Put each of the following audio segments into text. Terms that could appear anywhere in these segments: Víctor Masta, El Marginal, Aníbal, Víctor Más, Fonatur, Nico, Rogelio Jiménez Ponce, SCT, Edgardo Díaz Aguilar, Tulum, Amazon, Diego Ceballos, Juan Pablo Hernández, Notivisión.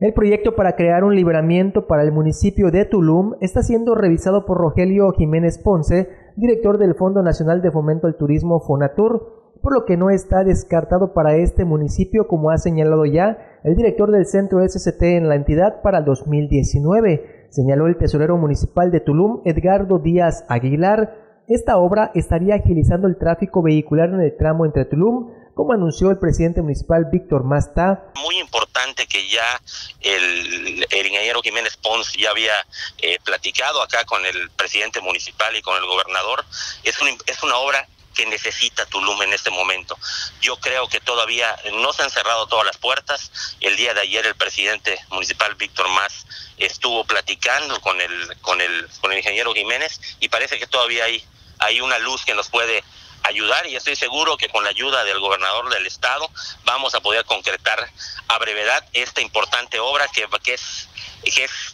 El proyecto para crear un libramiento para el municipio de Tulum está siendo revisado por Rogelio Jiménez Ponce, director del Fondo Nacional de Fomento al Turismo Fonatur, por lo que no está descartado para este municipio, como ha señalado ya el director del centro SCT en la entidad para el 2019, señaló el tesorero municipal de Tulum, Edgardo Díaz Aguilar. Esta obra estaría agilizando el tráfico vehicular en el tramo entre Tulum, como anunció el presidente municipal Víctor Masta. Muy importante que ya el ingeniero Jiménez Ponce ya había platicado acá con el presidente municipal y con el gobernador. Es una obra que necesita Tulum en este momento. Yo creo que todavía no se han cerrado todas las puertas. El día de ayer el presidente municipal Víctor Más estuvo platicando con el ingeniero Jiménez y parece que todavía hay una luz que nos puede ayudar, y estoy seguro que con la ayuda del gobernador del estado vamos a poder concretar a brevedad esta importante obra que es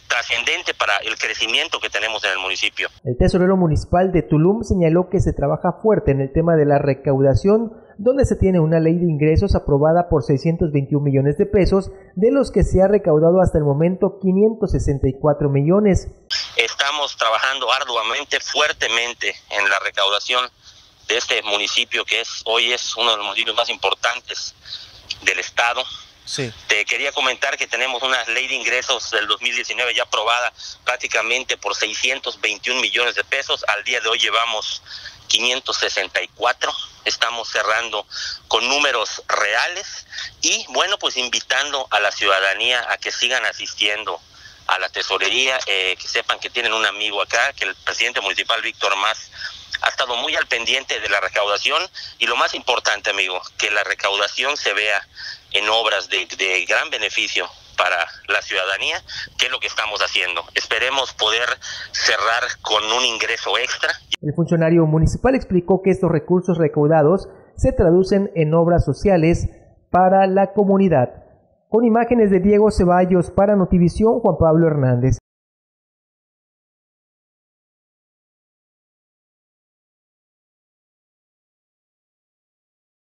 trascendente para el crecimiento que tenemos en el municipio. El tesorero municipal de Tulum señaló que se trabaja fuerte en el tema de la recaudación, donde se tiene una ley de ingresos aprobada por 621 millones de pesos, de los que se ha recaudado hasta el momento 564 millones. Estamos trabajando arduamente, fuertemente en la recaudación de este municipio, que hoy es uno de los municipios más importantes del estado. Sí. Te quería comentar que tenemos una ley de ingresos del 2019 ya aprobada prácticamente por 621 millones de pesos. Al día de hoy llevamos 564. Estamos cerrando con números reales y, bueno, pues invitando a la ciudadanía a que sigan asistiendo a la tesorería, que sepan que tienen un amigo acá, que el presidente municipal Víctor Más ha estado muy al pendiente de la recaudación, y lo más importante, amigo, que la recaudación se vea en obras de gran beneficio para la ciudadanía, que es lo que estamos haciendo. Esperemos poder cerrar con un ingreso extra. El funcionario municipal explicó que estos recursos recaudados se traducen en obras sociales para la comunidad. Con imágenes de Diego Ceballos para Notivisión, Juan Pablo Hernández.